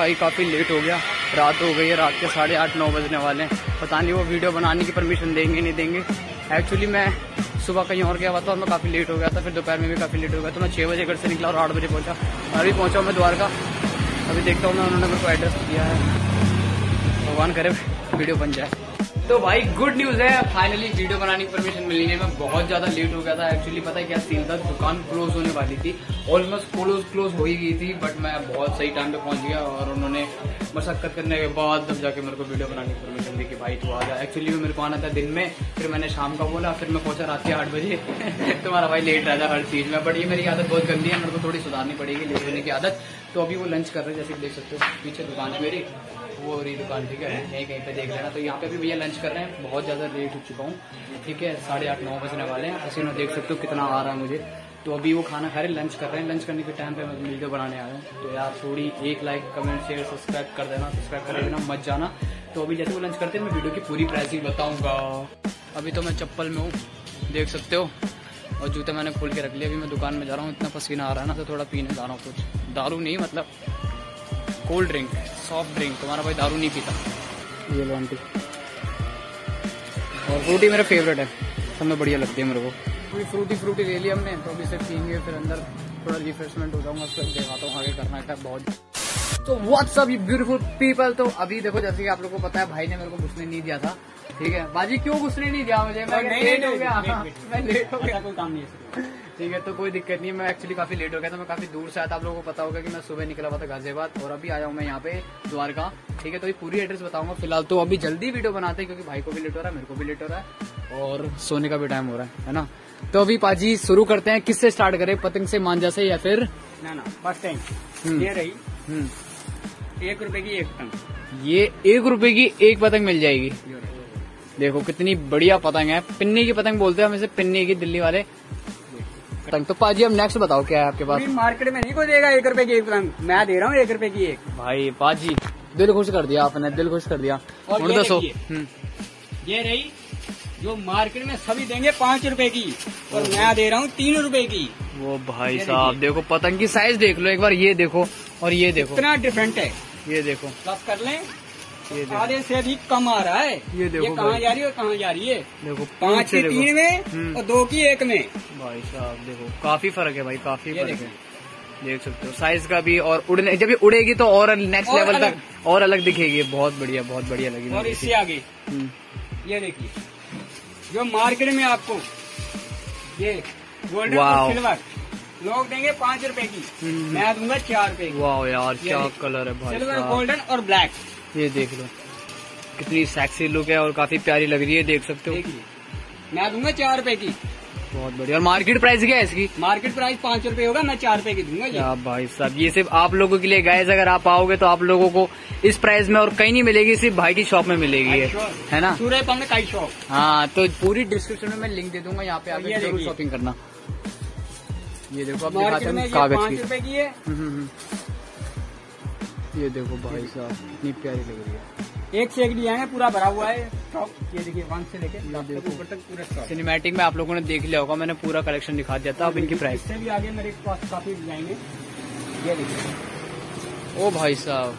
भाई काफ़ी लेट हो गया, रात हो गई है, रात के 8:30-9 बजने वाले हैं। पता नहीं वो वीडियो बनाने की परमिशन देंगे नहीं देंगे। एक्चुअली मैं सुबह कहीं और गया हुआ था और मैं काफ़ी लेट हो गया था, फिर दोपहर में भी काफ़ी लेट हो गया, तो मैं 6 बजे घर से निकला और 8 बजे पहुँचा। अभी पहुँचा हूँ मैं द्वारका, अभी देखता हूँ मैं उन्होंने मेरे को एड्रेस दिया है, भगवान करे वीडियो बन जाए। तो भाई गुड न्यूज़ है, फाइनली वीडियो बनाने की परमिशन मिली है। मैं बहुत ज़्यादा लेट हो गया था। एक्चुअली पता है क्या सीन था, दुकान क्लोज होने वाली थी, ऑलमोस्ट क्लोज हो ही गई थी, बट मैं बहुत सही टाइम पर पहुँच गया और उन्होंने मशक्कत करने के बाद तब जाके मेरे को वीडियो बनाने की परमिशन दी कि भाई तू आ जा। एक्चुअली मेरे को आना था दिन में, फिर मैंने शाम का बोला, फिर मैं पहुंचा रात के 8 बजे। तुम्हारा भाई लेट रहता हर चीज़ में, बट ये मेरी आदत बहुत गंदी है, मेरे को थोड़ी सुधारनी पड़ेगी लेट होने की आदत। तो अभी वो लंच कर रहे हैं, जैसे देख सकते हो पीछे दुकान है मेरी, वो रही दुकान, ठीक है, यहीं कहीं पर देख लेना। तो यहाँ पे भी भैया लंच कर रहे हैं, बहुत ज़्यादा लेट हो चुका हूँ, ठीक है, 8:30-9 बजने वाले हैं। ऐसे में देख सकते हो कितना आ रहा है मुझे। तो अभी वो खाना खा रहे, लंच कर रहे हैं, लंच करने के टाइम पे मैं वीडियो बनाने आया हूँ। तो यार थोड़ी एक लाइक, कमेंट, शेयर, सब्सक्राइब कर देना मत जाना। तो अभी जैसे वो लंच करते हैं मैं वीडियो की पूरी प्राइसिंग बताऊँगा। अभी तो मैं चप्पल में हूँ, देख सकते हो, और जूते मैंने खोल के रख लिए। अभी मैं दुकान में जा रहा हूँ, इतना पसीना आ रहा है ना, तो थोड़ा पीने जा रहा हूँ कुछ, दारू नहीं मतलब कोल्ड ड्रिंक, सॉफ्ट ड्रिंक। तुम्हारा भाई दारू नहीं पीता, ये आंटी, और फ्रूटी मेरा फेवरेट है, सब में बढ़िया लगती है मेरे को। पूरी फ्रूटी ले ली हमने, तो अभी इसे पीएंगे, फिर अंदर थोड़ा रिफ्रेशमेंट हो जाऊंगा, उसको दिखाता हूँ आगे करना क्या बहुत। तो व्हाट्सअप ब्यूटीफुल पीपल, तो अभी देखो जैसे कि आप लोगों को पता है भाई ने मेरे को घुसने नहीं दिया था, ठीक है बाजी, क्यों घुसने नहीं दिया मुझे, मैं लेट हो गया, कोई काम नहीं है, ठीक है, तो कोई दिक्कत नहीं है। मैं एक्चुअली काफी लेट हो गया था, मैं काफी दूर से आया था, आप लोगों को पता होगा कि मैं सुबह निकला हुआ था गाजियाबाद और अभी आया हूँ मैं यहाँ पे द्वारका, ठीक है। तो ये पूरी एड्रेस बताऊंगा फिलहाल, तो अभी जल्दी वीडियो बनाते हैं क्योंकि भाई को भी लेट हो रहा है, मेरे को भी लेट हो रहा है और सोने का भी टाइम हो रहा है ना। तो अभी पाजी शुरू करते हैं, किससे स्टार्ट करें, पतंग से, मांझा से या फिर ना फर्स्ट टाइम ये रही 1 रुपए की 1 पतंग, ये 1 रुपए की 1 पतंग मिल जाएगी। देखो कितनी बढ़िया पतंग है, पिन्नी की पतंग बोलते हैं हम इसे, पिन्नी की दिल्ली वाले पतंग। तो पाजी अब नेक्स्ट बताओ क्या है आपके पास, मार्केट में नहीं कोई देगा 1 रुपए की 1 पतंग, मैं दे रहा हूँ 1 रुपए की 1। भाई पाजी दिल खुश कर दिया आपने, दिल खुश कर दिया। और दसो ये रही जो मार्केट में सभी देंगे 5 रुपए की, और मैं दे रहा हूँ 3 रुपए की। वो भाई साहब देखो पतंग की साइज देख लो एक बार, ये देखो और ये देखो कितना डिफरेंट है, ये देखो प्लस कर लें, ये आधे से अधिक कम आ रहा है, ये देखो कहाँ जा रही है और कहाँ जा रही है, देखो 5 की 3 में और 2 की 1 में। भाई साहब देखो काफी फर्क है भाई, काफी फर्क है, देख सकते हो साइज का भी, और उड़ने जब ये उड़ेगी तो और नेक्स्ट लेवल तक और अलग दिखेगी। बहुत बढ़िया लगी। और इससे आगे ये देखिए जो मार्केट में आपको ये गोल्डन और सिल्वर लोग देंगे 5 रुपए की, मैं दूंगा 4 रुपए की। वाह यार क्या कलर है भाई, सिल्वर, गोल्डन और ब्लैक, ये देख लो कितनी सेक्सी लुक है और काफी प्यारी लग रही है, देख सकते हो, मैं दूंगा 4 रुपए की, बहुत बढ़िया। और मार्केट प्राइस क्या है इसकी, मार्केट प्राइस 5 रुपए होगा, मैं 4 रुपए की दूंगा। क्या भाई साहब, ये सिर्फ आप लोगों के लिए गाइस, अगर आप आओगे तो आप लोगों को इस प्राइस में और कहीं नहीं मिलेगी, सिर्फ भाई की शॉप में मिलेगी, है ना, सूर्य पंख का शॉप। हाँ तो पूरी डिस्क्रिप्शन में मैं लिंक दे दूंगा, यहाँ पे आप जरूर शॉपिंग करना। ये देखो आप दिखाते हैं कागज 5 रुपए की है, ये देखो भाई साहब कितनी प्यारी लग रही है, एक से एक लिया है, पूरा भरा हुआ है स्टॉक, ये देखिए 1 से लेके ऊपर तक पूरा स्टॉक। सिनेमैटिक में आप लोगों ने देख लिया होगा, मैंने पूरा कलेक्शन दिखा दिया था। अब इनकी प्राइस से भी आगे मेरे पास काफी डिजाइन है, ये देखिए, ओ भाई साहब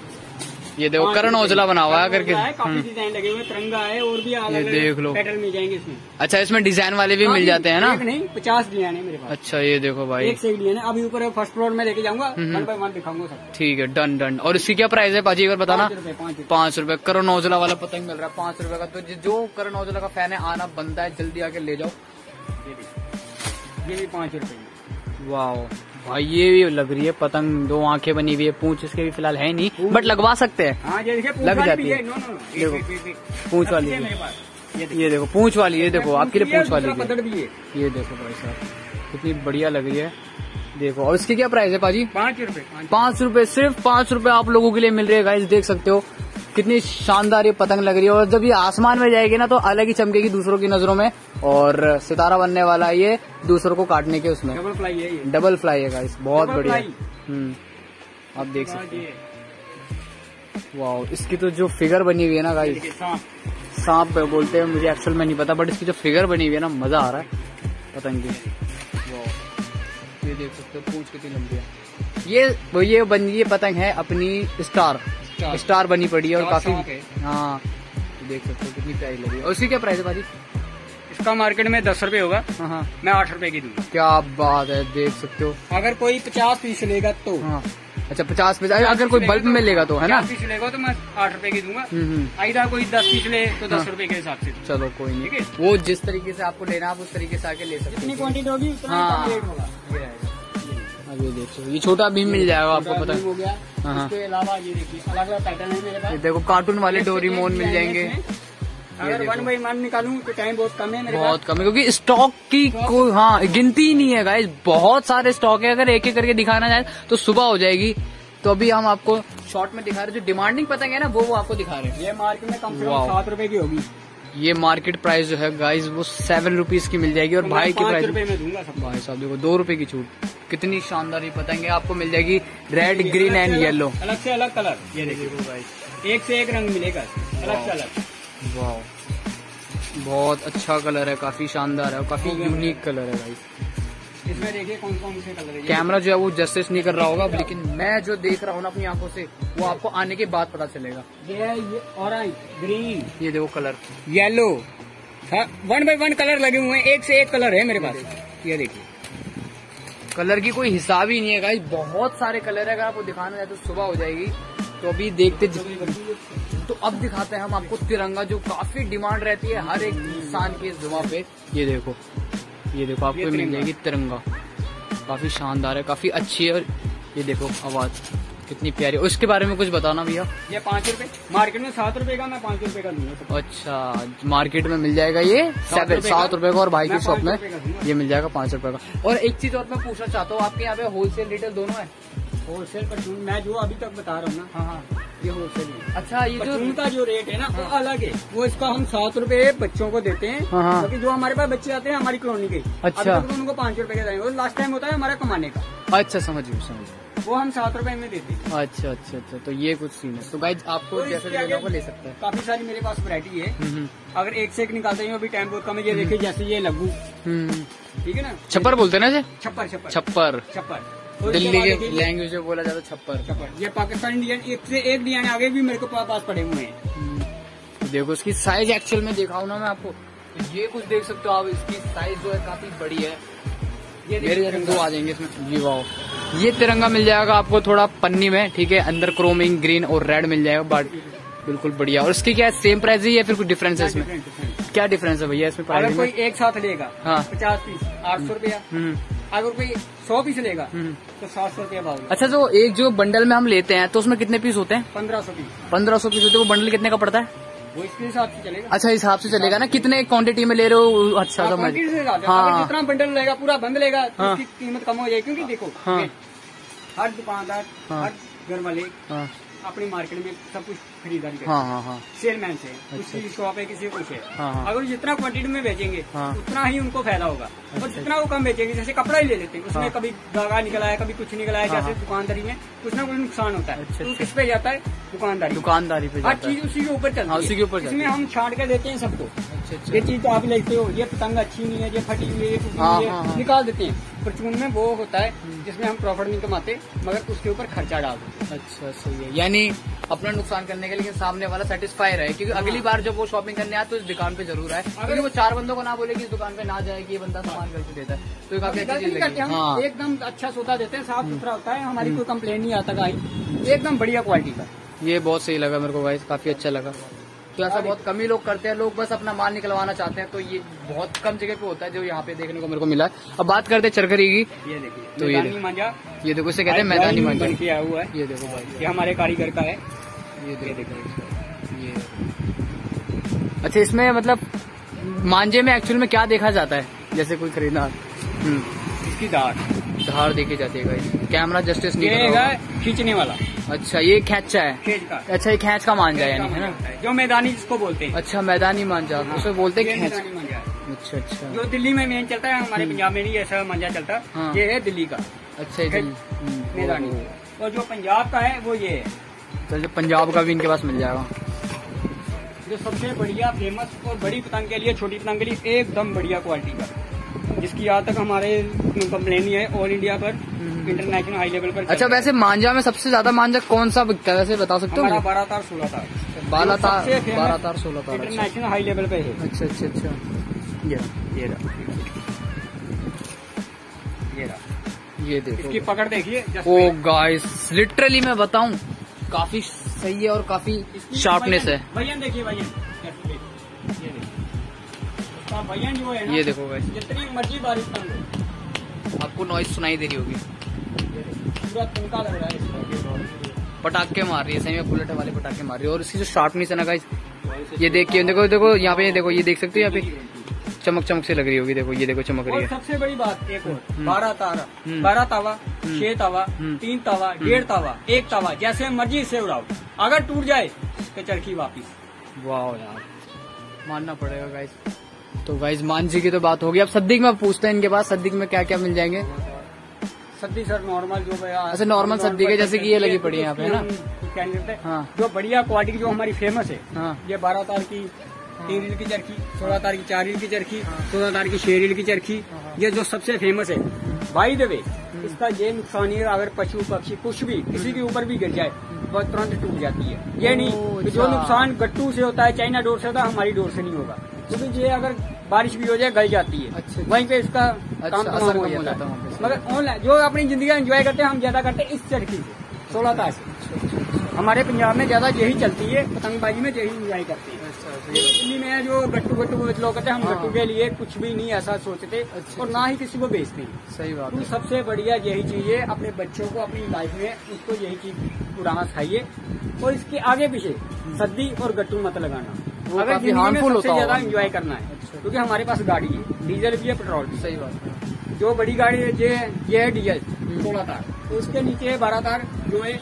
ये देखो करण औजला बना हुआ है करके, काफी डिजाइन लगे हुए, तिरंगा है और भी आगे देख लो पैटर्न मिल जाएंगे इसमें। अच्छा इसमें डिजाइन वाले भी मिल जाते हैं ना, नहीं 50 डिजाइन है मेरे पास। अच्छा ये देखो भाई एक से डिजाइन है, अभी ऊपर फर्स्ट फ्लोर में लेके जाऊंगा, 1 बाय 1 दिखाऊंगा सब, ठीक है डन। और इसकी क्या प्राइस है पाजी, एक बार बताना। 5 रुपए करण औजला वाला पतंग मिल रहा है 5 रुपए का। तो जो करण औजला का फैन है आना बनता है, जल्दी आके ले जाओ। ये भी 5 रुपए। वाह भाई ये भी लग रही है पतंग, 2 आंखें बनी हुई है, पूंछ इसके भी फिलहाल है नहीं, बट लगवा सकते हैं, लग जाती है। पूंछ वाली ये देखो, पूंछ वाली ये देखो आपके लिए, पूंछ वाली ये देखो भाई साहब कितनी बढ़िया लग रही है, देखो। और इसकी क्या प्राइस है पाजी, 5 रुपए, सिर्फ 5 रुपए आप लोगों के लिए मिल रहे हैं गाइस, देख सकते हो कितनी शानदार ये पतंग लग रही है। और जब ये आसमान में जाएगी ना तो अलग ही चमकेगी दूसरों की नजरों में, और सितारा बनने वाला ये दूसरों को काटने के उसमें। डबल फ्लाई है ये, डबल फ्लाई है गाइस, बहुत बढ़िया। आप देख सकते हो, वाह इसकी तो जो फिगर बनी हुई है ना गाइस, सांप बोलते हैं मुझे एक्चुअल में नहीं पता, बट इसकी जो फिगर बनी हुई है ना, मजा आ रहा है पतंग की। वाह ये देख सकते हो पूंछ कितनी लंबी है। ये बन ये पतंग है अपनी स्टार बनी पड़ी है और काफी, हाँ देख सकते हो कितनी प्यारी लगी। और उसकी क्या प्राइस है भाई? इसका मार्केट में 10 रुपए होगा, हाँ मैं 8 रुपए की दूंगा। क्या बात है, देख सकते हो। अगर कोई 50 पीस लेगा तो, हाँ अच्छा 50 पीस, अगर कोई बल्ब में लेगा तो है ना, 50 पीस लेगा तो मैं 8 रुपए की दूंगा। आइदा कोई 10 पीस ले तो 10 रुपए के हिसाब से। चलो कोई नहीं, वो जिस तरीके से आपको लेना आप उस तरीके से आके ले सकते हो। जितनी क्वांटिटी होगी उतना रेट होगा। ये देखो ये छोटा भी मिल जाएगा आपको, पता हो गया। इसके अलावा ये देखिए अलग अलग पैटर्न है मेरे पास। देखो कार्टून वाले डोरेमोन मिल जाएंगे। अगर 1 by 1 निकालूं तो टाइम बहुत कम है मेरे पास, बहुत कम है क्योंकि स्टॉक की कोई गिनती ही नहीं है गाइस। बहुत सारे स्टॉक है, अगर एक एक करके दिखाना चाहे तो सुबह हो जाएगी। तो अभी हम आपको शॉर्ट में दिखा रहे जो डिमांडिंग पतंग है ना वो आपको दिखा रहे हैं। ये मार्केट में कम से कम 7 रुपए की होगी। ये मार्केट प्राइस जो है गाइस वो 7 रुपीज की मिल जाएगी। और भाई की प्राइस में दूंगा भाई साहब, देखो 2 रुपए की छूट। कितनी शानदार ये पतंग है, आपको मिल जाएगी रेड, ग्रीन एंड येलो, अलग से अलग कलर। ये देखिए गाइस एक से एक रंग मिलेगा, अलग से अलग। वाह बहुत अच्छा कलर है, काफी शानदार है और काफी यूनिक कलर है भाई। इसमें देखिए कौन कौन से कलर है। कैमरा जो है वो जस्टिस नहीं कर रहा होगा, लेकिन मैं जो देख रहा हूँ ना अपनी आंखों से वो आपको आने के बाद पता चलेगा। ये ऑरेंज, ग्रीन, ये देखो कलर, येलो, 1 by 1 कलर लगे हुए हैं, एक से एक कलर है मेरे पास। ये देखिए कलर की कोई हिसाब ही नहीं है गाइस, बहुत सारे कलर है। अगर आपको दिखाना है तो सुबह हो जाएगी। तो अभी देखते तो अब दिखाते हैं हम आपको तिरंगा, जो काफी डिमांड रहती है हर एक इंसान की जुबान पे। ये देखो आपको मिल जाएगी तिरंगा, काफी शानदार है, काफी अच्छी है। और ये देखो आवाज कितनी प्यारी है, उसके बारे में कुछ बताना भैया। ये 5 रुपए मार्केट में, 7 रुपए का, मैं 5 रुपए का लूंगा। अच्छा मार्केट में मिल जाएगा ये 7 रुपए का और भाई की शॉप में ये मिल जाएगा 5 रुपए का। और एक चीज और मैं पूछना चाहता हूँ, आपके यहाँ पे होलसेल रिटेल दोनों है? होलसेल पर मैं जो अभी तक बता रहा हूँ ना, हाँ ये होलसेल। अच्छा ये जो उनका जो रेट है ना वो अलग है, वो इसका हम 7 रुपए बच्चों को देते हैं क्योंकि जो हमारे पास बच्चे आते हैं हमारी कॉलोनी के, अच्छा उनको 5 रुपए के देंगे। लास्ट टाइम होता है हमारा कमाने का। अच्छा समझिए, वो हम 7 रुपए में देते हैं। अच्छा, तो ये कुछ सीन है। तो गाइस आपको तो जैसे लेना होगा ले सकता है, काफी सारी मेरे पास वैरायटी है। अगर एक से एक निकालते हैं, अभी टाइम बहुत कम है। ये देखिए जैसे ये लग्गू, ठीक है ना, छप्पर बोलते हैं ना, ये छप्पर दिल्ली के लैंग्वेज में बोला जाता है, छप्पर। ये पाकिस्तानी डिजाइन, एक से एक डिजाइन आगे भी मेरे को पास पड़े हुए हैं। देखो इसकी साइज एक्चुअल में दिखाऊं ना मैं आपको, ये कुछ देख सकते हो आप, इसकी साइज जो है काफी बड़ी है। मेरे घर दो आ जाएंगे इसमें। वाह, ये तिरंगा मिल जाएगा आपको थोड़ा पन्नी में, ठीक है, अंदर क्रोमिंग ग्रीन और रेड मिल जाएगा, बिल्कुल बढ़िया। और इसकी क्या है, सेम प्राइस ही है फिर कुछ डिफरेंस है इसमें? क्या डिफरेंस है भैया इसमें? अगर कोई एक साथ लेगा 50 पीस 800 रुपया, अगर कोई 100 पीस लेगा तो 700 रुपया भाव। अच्छा तो एक जो बंडल में हम लेते हैं तो उसमें कितने पीस होते हैं? 1500 पीस। 1500 पीस होते हैं, वो बंडल कितने का पड़ता है? वो इसके हिसाब से चलेगा। अच्छा हिसाब से चलेगा ना, कितने क्वांटिटी में ले रहे हो। अच्छा समझ, जितना बंडल रहेगा पूरा बंद लेगा तो उसकी कीमत कम हो जाएगी। क्योंकि देखो हर दुकानदार, हर घर वाले अपनी मार्केट में सब कुछ खरीदारी करते हैं, सेलमैन से, उसकी शॉप है, किसी कुछ है। अगर जितना क्वांटिटी में बेचेंगे उतना ही उनको फायदा होगा, और जितना वो कम बेचेंगे, जैसे कपड़ा ही ले लेते हैं, उसमें कभी धागा निकला है, कभी कुछ निकला है। जैसे दुकानदारी में कुछ ना कुछ नुकसान होता है, तो किस पे जाता है? दुकानदारी पे। हर चीज उसी के ऊपर चलती है, इसमें हम छांट के देते हैं सबको। ये चीज आप लेते हो, ये पतंग अच्छी नहीं है, ये फटी हुई है, निकाल देते हैं। परचून में वो होता है जिसमें हम प्रॉफिट नहीं कमाते, मगर उसके ऊपर खर्चा डाल देते। अच्छा सही है, यानी अपना नुकसान करने के लिए सामने वाला सेटिस्फाई रहे, क्योंकि अगली बार जब वो शॉपिंग करने आए तो इस दुकान पे जरूर आए। अगर वो 4 बंदों को ना बोले कि इस दुकान पे ना जाए कि ये बंदा सामान करके देता है, तो काफी अच्छी चीज लगती है। एकदम अच्छा सौदा देते हैं, साफ सुथरा होता है, हमारी कोई कम्प्लेन नहीं आता गाइस, एकदम बढ़िया क्वालिटी का। ये बहुत सही लगा मेरे को गाइस, काफी अच्छा लगा। तो ऐसा बहुत कम ही लोग करते हैं, लोग बस अपना माल निकलवाना चाहते हैं, तो ये बहुत कम जगह पे होता है जो यहाँ पे देखने को मेरे को मिला है। अब बात करते हैं चरखरी की। ये देखिए तो ये देखो, इसे कहते हैं मैदानी मांझा। हुआ है ये देखो भाई, ये हमारे कारीगर का है। ये देखो ये। अच्छा इसमें मतलब मांझे में एक्चुअल में क्या देखा जाता है, जैसे कोई खरीदना? इसकी धार देखी जाती है, कैमरा जस्टिस नहीं, खींचने वाला। अच्छा ये खेंचा है, खेच का। अच्छा ये खेच का मांझा है ना, जो मैदानी जिसको बोलते हैं। अच्छा मैदानी मांझा उसको बोलते हैं, खेच मांझा। अच्छा, जो दिल्ली में मेन चलता है, हमारे पंजाब में नहीं ऐसा मांझा चलता। ये है दिल्ली का। अच्छा मैदानी। और जो पंजाब का है वो ये है। चलिए पंजाब का भी इनके पास मिल जाएगा। जो सबसे बढ़िया फेमस और बड़ी पतंग के लिए, छोटी पतंग के लिए एकदम बढ़िया क्वालिटी का। जिसकी आज तक हमारे कंप्लेन ही है ऑल इंडिया पर, इंटरनेशनल हाई लेवल पर। अच्छा, वैसे मांझा में सबसे ज्यादा मांझा कौन सा बिकता है, वैसे बता सकते हो? 12 तार 16 तार। 12 तार 16 तार इंटरनेशनल हाई लेवल पे है। अच्छा अच्छा अच्छा, ये देखो, इसकी पकड़ देखिए। ओ गाइस, लिटरली मैं बताऊं काफी सही है और काफी शार्पनेस है। भैया देखिए, भैया जो है ना, ये देखो गाइस, जितनी मर्जी बारिश कर लो आपको नॉइज सुनाई दे रही होगी। पूरा तंका लग रहा है इसका, पटाखे मार रही है, सही में बुलेट वाले पटाखे मार रही है। और इसकी जो शार्पनेस है ना गाइस, ये देखिए, देखो देखो यहाँ पे, देखो ये देख सकते हो, यहाँ पे चमक चमक से लग रही होगी। देखो ये देखो चमक रही है। सबसे बड़ी बात एक और, 12 तारा 12 तावा 6 तावा 3 तावा 1.5 तावा 1 तावा, जैसे मर्जी से उड़ाओ, अगर टूट जाए तो चरखी वापिस। वाह यार, मानना पड़ेगा गाइस। तो गाइस मांझी की तो बात होगी, अब सद्दिक में पूछते हैं इनके पास सद्दिक में क्या क्या मिल जाएंगे। सद्दी सर नॉर्मल जो है, ऐसे नॉर्मल सद्दी के जैसे कि ये लगी पड़ी है यहाँ पे ना, क्या करते हैं जो बढ़िया क्वालिटी जो हमारी फेमस है, ये 12 तार की 3 रील की चरखी, 16 तार की 4 रील की चरखी, 16 तार की 6 रील की चरखी, ये जो सबसे फेमस है। बाय द वे, इसका ये नुकसान है, अगर पशु पक्षी कुछ भी किसी के ऊपर भी गिर जाए वह तुरंत टूट जाती है। ये नहीं जो नुकसान गट्टू से होता है, चाइना डोर से होता है, हमारी डोर से नहीं होगा, क्योंकि ये अगर बारिश भी हो जाए गल जाती है, वहीं पे इसका काम असर हो जाता है। मगर ऑनलाइन जो अपनी जिंदगी एंजॉय करते हैं हम, ज्यादा करते हैं इस चरखी से, 16 तार से। हमारे पंजाब में ज्यादा यही चलती है, पतंगबाजी में यही इंजॉय करती है। दिल्ली में जो गट्टू गट्टू लोग कहते हैं, हम गट्टू के लिए कुछ भी नहीं ऐसा सोचते, और ना ही किसी को बेचते। सही बात है। सबसे बढ़िया यही चीज है, अपने बच्चों को अपनी लाइफ में उसको यही चीज उड़ाना चाहिए, और इसके आगे पीछे सद्दी और गट्टू मत लगाना, अगर जिंदगी में सबसे ज्यादा इंजॉय करना है। क्योंकि हमारे पास गाड़ी है, डीजल भी है, पेट्रोल भी। सही बात है। जो बड़ी गाड़ी है ये है डीजल 16 तार, उसके नीचे है 12 तार जो है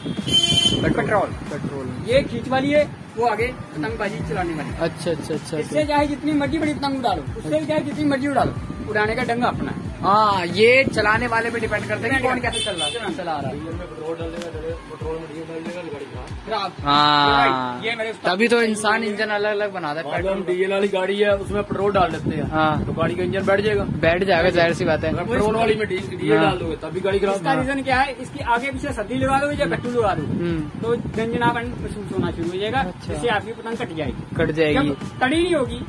पेट्रोल। ये खींच वाली है, वो आगे पतंगबाजी चलाने वाली। अच्छा अच्छा अच्छा। इससे चाहे जितनी मर्जी बड़ी पतंग उड़ा लो, उससे चाहे जितनी मर्जी उड़ा लो, उड़ाने का ढंग अपना है। हाँ, ये चलाने वाले पे डिपेंड करते हैं कौन कैसे चला रहा है। हाँ, तभी तो इंसान इंजन अलग अलग बनाता है। पेट्रोल डीजल वाली गाड़ी है, उसमें पेट्रोल डाल देते हैं। हाँ, तो गाड़ी का इंजन बैठ जाएगा, जाहिर सी बात है। पेट्रोल वाली में डीजल डाल दोगे तभी गाड़ी खराब। इसका रीजन क्या है, इसकी आगे पीछे सदी लगा दोगे या गट्टू लगा दोगे तो गंजनापन महसूस होना शुरू हो जाएगा, जिससे आपकी पतंग कट जाएगी। कड़ी नहीं होगी,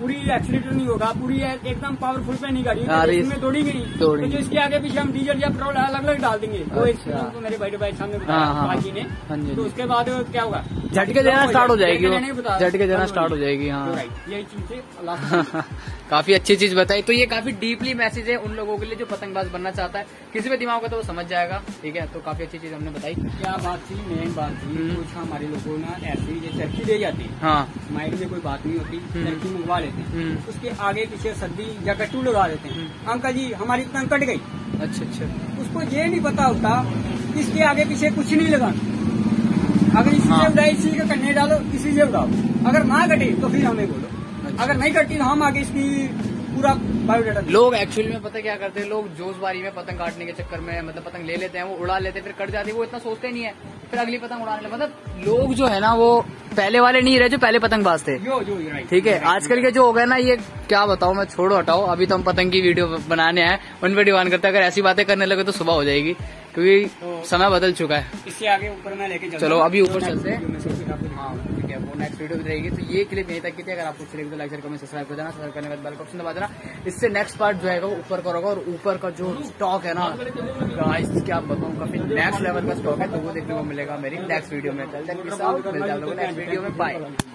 पूरी एक्सीडेंट नहीं होगा, पूरी एकदम पावरफुल पे नहीं गाड़ी, इसमें दौड़ेगी नहीं। तो जो इसके आगे पीछे हम डीजल या पेट्रोल अलग अलग डाल देंगे, वो तो मेरे भाई सामने बाकी ने, तो उसके बाद क्या होगा, झटके देना स्टार्ट हो जाएगी, झटके देना स्टार्ट हो जाएगी। हाँ, यही चीज है। काफी अच्छी चीज बताई। तो ये काफी डीपली मैसेज है उन लोगों के लिए जो पतंगबाज बनना चाहता है, किसी पे दिमाग होगा तो वो समझ जाएगा। ठीक है, तो काफी अच्छी चीज हमने बताई। क्या बात थी, मेन बात थी, कुछ हमारे लोगों ने ऐसी चरखी दे जाती है। हाँ, माइंड में कोई बात नहीं होती, चरखी मंगवा लेते हैं, उसके आगे पीछे सद्दी या गट्टू लगा देते हैं। अंकल जी हमारी पतंग कट गई। अच्छा अच्छा। उसको ये नहीं पता होता इसके आगे पीछे कुछ नहीं लगाना, अगर इसी से उड़ाई, इसी के कन्ने डालो, इसी से उड़ाओ, अगर ना कटे तो फिर हमें बोलो। अच्छा। अगर नहीं कटी तो हम आगे इसकी पूरा बायोडाटा। लोग एक्चुअली में पता क्या करते हैं, लोग जोशबारी में पतंग काटने के चक्कर में, मतलब पतंग ले लेते हैं, वो उड़ा लेते हैं, फिर कट जाती है, वो इतना सोचते नहीं है, फिर अगली पतंग उड़ाने लगे। मतलब लोग जो है ना वो पहले वाले नहीं रहे जो पहले पतंगबाज थे। ठीक है, आजकल के जो हो गए ना, ये क्या बताऊं मैं, छोड़ो हटाओ। अभी तो हम पतंग की वीडियो बनाने आए, उन पर डिमांड करते हैं, अगर ऐसी बातें करने लगे तो सुबह हो जाएगी, क्योंकि तो समय बदल चुका है। इससे आगे ऊपर मैं लेके चलो, अभी ऊपर चलते हैं। हाँ ठीक है, वो नेक्स्ट वीडियो भी रहेगी। तो ये क्लिप यहीं तक की थी, अगर आपको अच्छी लगी तो लाइक शेयर कमेंट सब्सक्राइब कर देना, सब्सक्राइब करने के बाद बेल का ऑप्शन दबा देना, इससे नेक्स्ट पार्ट जो है वो ऊपर का होगा। और ऊपर का जो स्टॉक है ना गाइस, क्या बताऊं, काफी नेक्स्ट लेवल का स्टॉक है, तो वो देखने को मिलेगा मेरी नेक्स्ट वीडियो में। चलते हैं, नेक्स्ट वीडियो में, बाय।